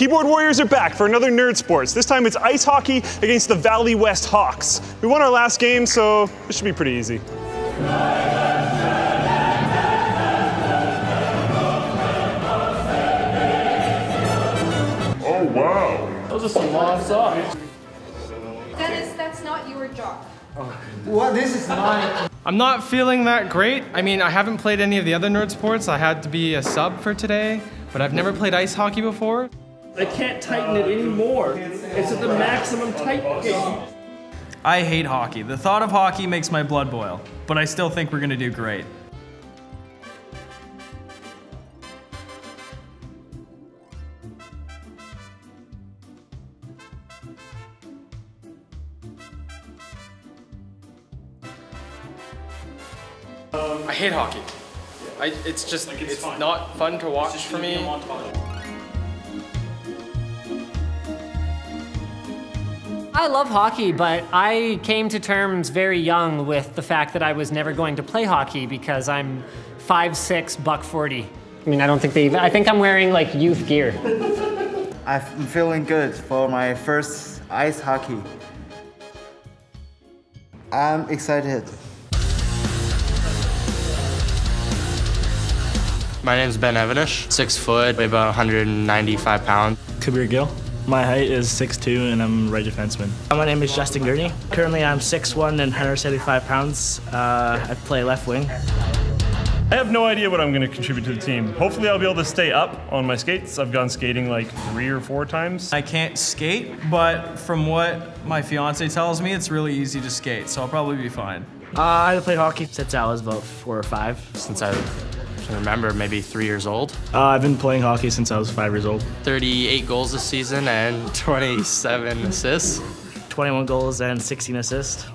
Keyboard Warriors are back for another Nerd Sports. This time it's ice hockey against the Valley West Hawks. We won our last game, so this should be pretty easy. Oh, wow. Those are some long socks. Dennis, that's not your job. Oh. What? This is mine. I'm not feeling that great. I mean, I haven't played any of the other Nerd Sports. I had to be a sub for today, but I've never played ice hockey before. I can't tighten it anymore. It's at the maximum tightness. I hate hockey. The thought of hockey makes my blood boil, but I still think we're gonna do great. I hate hockey. Yeah. It's just, like it's fun. Not fun to watch for me. I love hockey, but I came to terms very young with the fact that I was never going to play hockey because I'm 5'6", buck 40. I mean, I don't think they even, I think I'm wearing like youth gear. I'm feeling good for my first ice hockey. I'm excited. My name's Ben Evanish, 6 foot, weigh about 195 pounds. Kabir Gill. My height is 6'2", and I'm right defenseman. My name is Justin Gurney. Currently, I'm 6'1", and 175 pounds. I play left wing. I have no idea what I'm going to contribute to the team. Hopefully, I'll be able to stay up on my skates. I've gone skating like 3 or 4 times. I can't skate, but from what my fiance tells me, it's really easy to skate, so I'll probably be fine. I played hockey since I was about 4 or 5. Since I remember, maybe 3 years old. I've been playing hockey since I was 5 years old. 38 goals this season and 27 assists. 21 goals and 16 assists.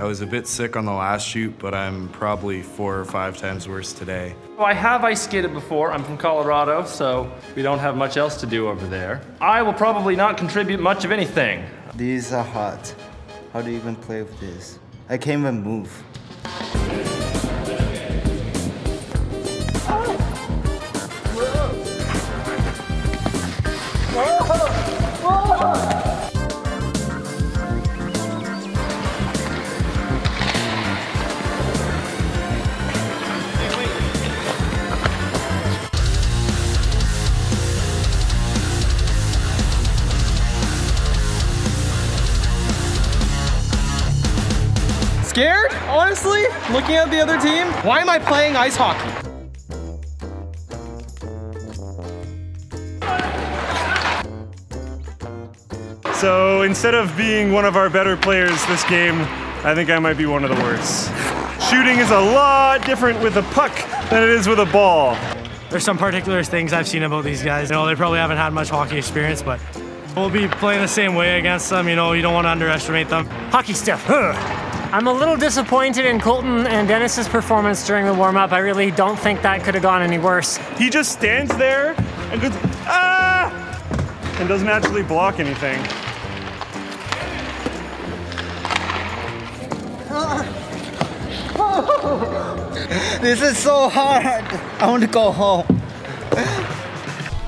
I was a bit sick on the last shoot, but I'm probably 4 or 5 times worse today. Well, I have ice skated before. I'm from Colorado, so we don't have much else to do over there. I will probably not contribute much of anything. These are hot. How do you even play with this? I can't even move. Scared, honestly, looking at the other team. Why am I playing ice hockey? So instead of being one of our better players this game, I think I might be one of the worst. Shooting is a lot different with a puck than it is with a ball. There's some particular things I've seen about these guys. You know, they probably haven't had much hockey experience, but we'll be playing the same way against them. You know, you don't want to underestimate them. Hockey stuff, huh? I'm a little disappointed in Colton and Dennis's performance during the warm-up. I really don't think that could have gone any worse. He just stands there and goes, ah! And doesn't actually block anything. This is so hard. I want to go home.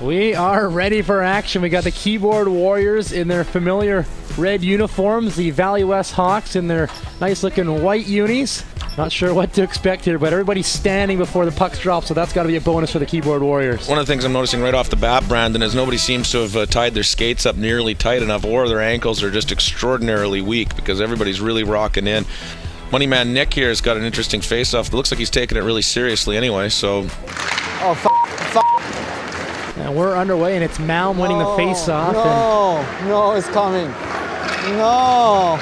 We are ready for action. We got the Keyboard Warriors in their familiar red uniforms, the Valley West Hawks in their nice looking white unis. Not sure what to expect here, but everybody's standing before the pucks drop, so that's got to be a bonus for the Keyboard Warriors. One of the things I'm noticing right off the bat, Brandon, is nobody seems to have tied their skates up nearly tight enough, or their ankles are just extraordinarily weak because everybody's really rocking in. Money Man Nick here has got an interesting face-off. It looks like he's taking it really seriously anyway, so... Oh, and we're underway, and it's Malm winning the face-off. No, it's coming. No.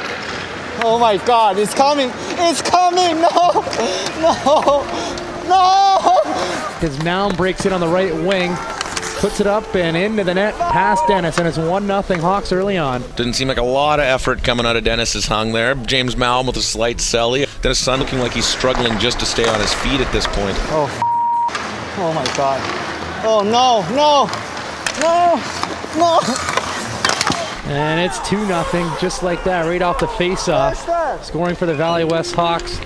Oh my God, it's coming. It's coming. No, no, no. Because Malm breaks it on the right wing, puts it up and into the net past Dennis, and it's 1-0 Hawks early on. Didn't seem like a lot of effort coming out of Dennis's hung there. James Malm with a slight celly. Dennis Sun looking like he's struggling just to stay on his feet at this point. Oh my God. Oh, no, no, no, no. And it's 2-0, just like that, right off the face-off. Scoring for the Valley West Hawks.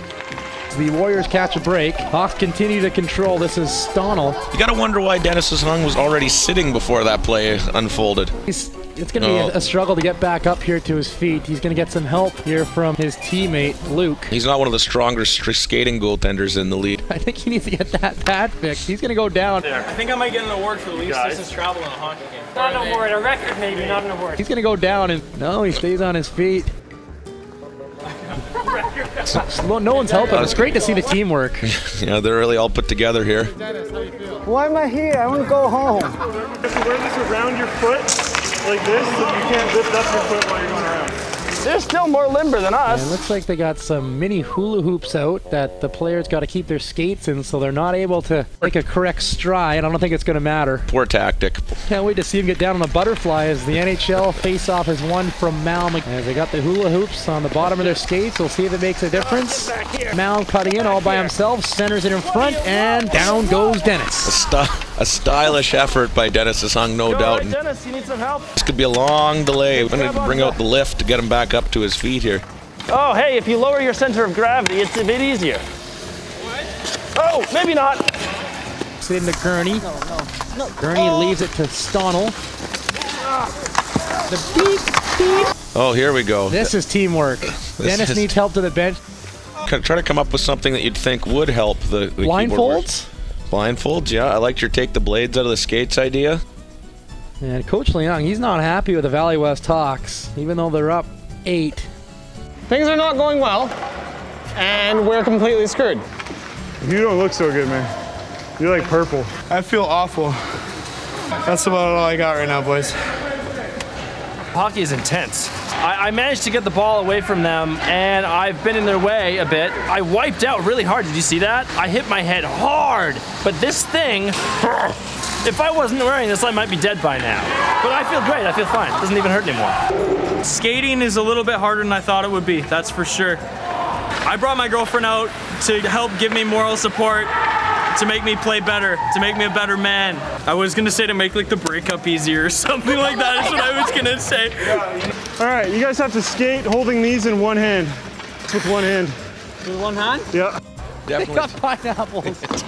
The Warriors catch a break. Hawks continue to control. This is Stonnell. You got to wonder why Dennis's Hung was already sitting before that play unfolded. It's going to be a struggle to get back up here to his feet. He's going to get some help here from his teammate, Luke. He's not one of the stronger skating goaltenders in the league. I think he needs to get that pad fixed. He's going to go down. There. I think I might get an award for least distance travel in a hockey game. Not an award, a record maybe, not an award. He's going to go down and no, he stays on his feet. No one's helping. It's great to see the teamwork. Yeah, they're really all put together here. Dennis, how do you feel? Why am I here? I want to go home. You have to wear this around your foot like this, so you can't lift up your foot while you're going around. They're still more limber than us. Yeah, it looks like they got some mini hula hoops out that the players got to keep their skates in, so they're not able to make a correct stride. I don't think it's going to matter. Poor tactic. Can't wait to see him get down on a butterfly as the NHL face-off is won from Malm. As they got the hula hoops on the bottom of their skates, we'll see if it makes a difference. Malm cutting in all by himself, centers it in front, and down goes Dennis. A stylish effort by Dennis Hung, no doubt. Right, Dennis, you need some help. This could be a long delay. We're going to bring out the lift to get him back up to his feet here. Oh, hey, if you lower your center of gravity, it's a bit easier. What? Oh, maybe not. It's into Gurney. No. Gurney leaves it to Stonnell. The beep. Oh, here we go. This is teamwork. Dennis needs help to the bench. Try to come up with something that you'd think would help the blindfolds? Blindfolds, yeah. I liked your take the blades out of the skates idea. And Coach Leung, he's not happy with the Valley West Hawks, even though they're up 8. Things are not going well, and we're completely screwed. You don't look so good, man. You're like purple. I feel awful. That's about all I got right now, boys. Hockey is intense. I managed to get the ball away from them, and I've been in their way a bit. I wiped out really hard. Did you see that? I hit my head hard, but this thing... If I wasn't wearing this, I might be dead by now. But I feel great, I feel fine. It doesn't even hurt anymore. Skating is a little bit harder than I thought it would be, that's for sure. I brought my girlfriend out to help give me moral support, to make me play better, to make me a better man. I was gonna say to make like the breakup easier or something like that is what I was gonna say. All right, you guys have to skate holding these in one hand. With one hand. With one hand? Yeah. Definitely. They got pineapples.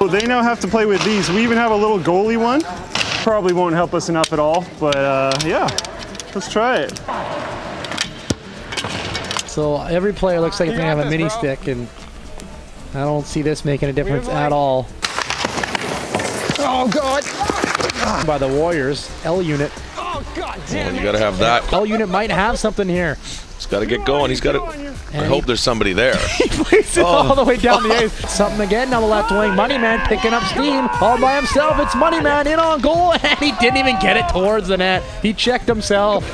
Well, they now have to play with these. We even have a little goalie one. Probably won't help us enough at all, but yeah, let's try it. So every player looks like they have a mini stick, and I don't see this making a difference at all. Oh, God. By the Warriors, L Unit. Oh, God damn it. You got to have that. L Unit might have something here. He's got to get going. He's got to... I hope there's somebody there. He plays it all the way down the ice. Something again on the left wing. Money Man picking up steam all by himself. It's Money Man in on goal, and he didn't even get it towards the net. He checked himself.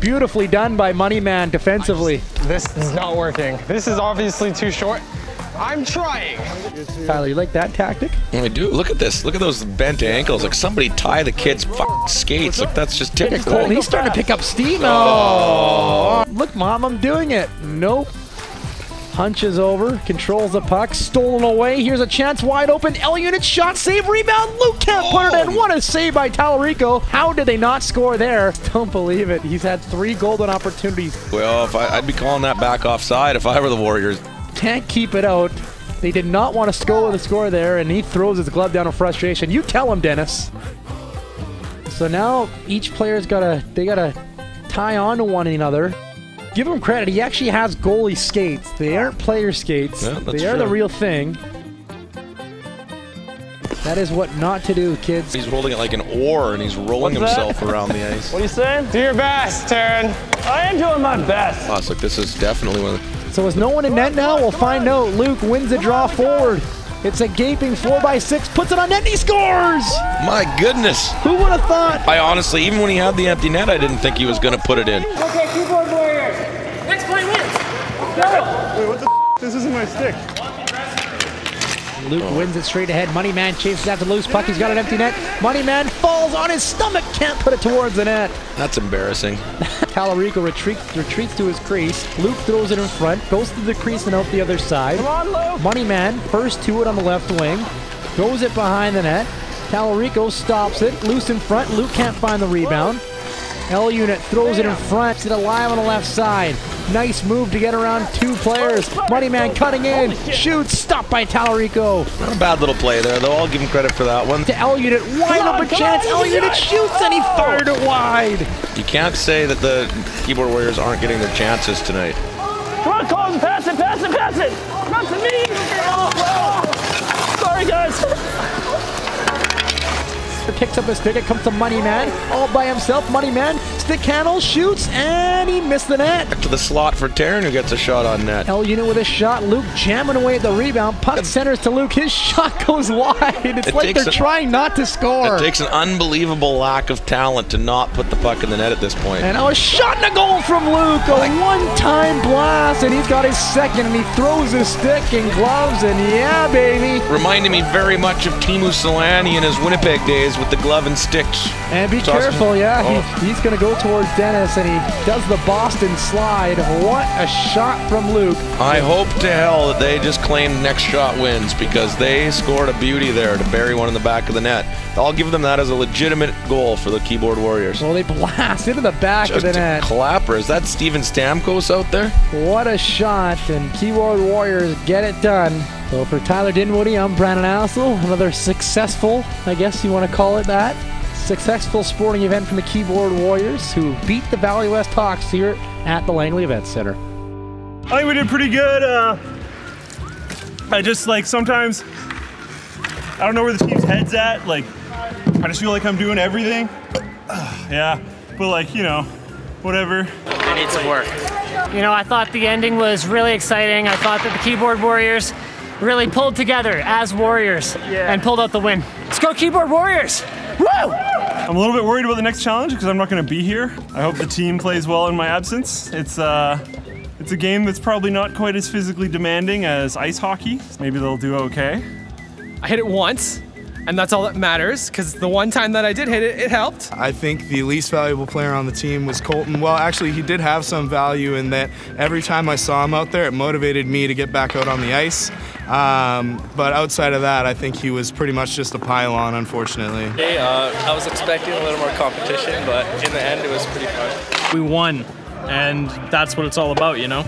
Beautifully done by Money Man defensively. This is not working. This is obviously too short. I'm trying. Tyler, you like that tactic? I do. Look at this. Look at those bent ankles. Like somebody tie the kid's fucking skates. Like that's just typical. He's starting to pick up steam. Oh. Look, Mom, I'm doing it. Nope. Hunches over, controls the puck, stolen away. Here's a chance wide open. L Unit shot, save, rebound. Luke can't put it in. What a save by Talarico. How did they not score there? Don't believe it. He's had 3 golden opportunities. Well, if I'd be calling that back offside if I were the Warriors. Can't keep it out. They did not want to score the score there, and he throws his glove down in frustration. You tell him, Dennis. So now each player's gotta tie on to one another. Give him credit, he actually has goalie skates. They aren't player skates. Yeah, they are the real thing. That is what not to do, kids. He's holding it like an oar, and he's rolling himself around the ice. What are you saying? Do your best, Taryn. I am doing my best. Oh, look, this is definitely one of the... So is no one in net now? We'll find out. Luke wins the draw forward. It's a gaping 4x6, puts it on net, and he scores! My goodness. Who would have thought? I honestly, even when he had the empty net, I didn't think he was going to put it in. Okay, Keyboard Warriors. Next play wins. Go! Wait, what the f***? This isn't my stick. Luke wins it straight ahead. Money Man chases after the loose puck. He's got an empty net. Money Man falls on his stomach. Can't put it towards the net. That's embarrassing. Talarico retreats to his crease. Luke throws it in front. Goes through the crease and out the other side. Come on, Luke. Money Man first to it on the left wing. Goes it behind the net. Talarico stops it. Loose in front. Luke can't find the rebound. L Unit throws it in front. It's alive on the left side. Nice move to get around two players. Money Man cutting in, shoots, stopped by Tallarico. Not a bad little play there, though. I'll give him credit for that one. To L Unit, wide open chance. L Unit shoots, and he fired it wide. You can't say that the Keyboard Warriors aren't getting their chances tonight. Come on, Colin, pass it, pass it, pass it. Not to me. Oh, sorry, guys. Picks up his pick, it comes to Money Man, all by himself. Money Man, stick handle, shoots, and he missed the net. Back to the slot for Taryn, who gets a shot on net. L Unit with a shot, Luke jamming away at the rebound, puck centers to Luke, his shot goes wide. It's like they're trying not to score. It takes an unbelievable lack of talent to not put the puck in the net at this point. And a shot and a goal from Luke, a one-time blast, and he's got his second, and he throws his stick and gloves, and yeah, baby. Reminded me very much of Teemu Selanne in his Winnipeg days with the glove and sticks. And be careful, yeah. Oh. He's going to go towards Dennis, and he does the Boston slide. What a shot from Luke. I hope to hell that they just claim next shot wins, because they scored a beauty there to bury one in the back of the net. I'll give them that as a legitimate goal for the Keyboard Warriors. Well, they blast into the back just of the net. Clapper. Is that Steven Stamkos out there? What a shot, and Keyboard Warriors get it done. So for Tyler Dinwiddie, I'm Brandon Assel. Another successful, I guess you want to call it that, successful sporting event from the Keyboard Warriors, who beat the Valley West Hawks here at the Langley Events Center. I think we did pretty good. I just, like, sometimes I don't know where the team's head's at. Like, I just feel like I'm doing everything. Yeah, but, like, you know, whatever. I need some work. You know, I thought the ending was really exciting. I thought that the Keyboard Warriors really pulled together as warriors and pulled out the win. Let's go Keyboard Warriors! Woo! I'm a little bit worried about the next challenge because I'm not going to be here. I hope the team plays well in my absence. It's a game that's probably not quite as physically demanding as ice hockey. Maybe they'll do okay. I hit it once, and that's all that matters, because the one time that I did hit it, it helped. I think the least valuable player on the team was Colton. Well, actually, he did have some value in that every time I saw him out there, it motivated me to get back out on the ice. But outside of that, I think he was pretty much just a pylon, unfortunately. Hey, I was expecting a little more competition, but in the end, it was pretty fun. We won, and that's what it's all about, you know?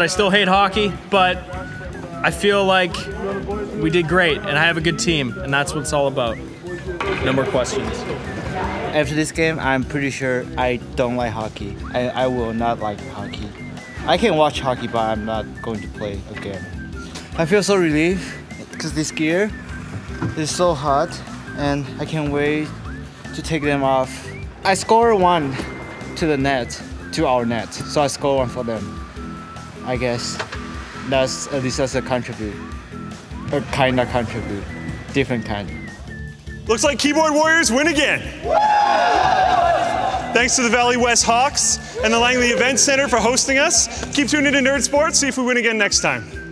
I still hate hockey, but I feel like we did great, and I have a good team, and that's what it's all about. No more questions. After this game, I'm pretty sure I don't like hockey. I will not like hockey. I can watch hockey, but I'm not going to play again. I feel so relieved, because this gear is so hot, and I can't wait to take them off. I scored one to the net, to our net, so I scored one for them, I guess. That's at least that's a contribute, a kind of contribute, different kind. Looks like Keyboard Warriors win again. Woo! Thanks to the Valley West Hawks and the Langley Events Center for hosting us. Keep tuning in to Nerd Sports, see if we win again next time.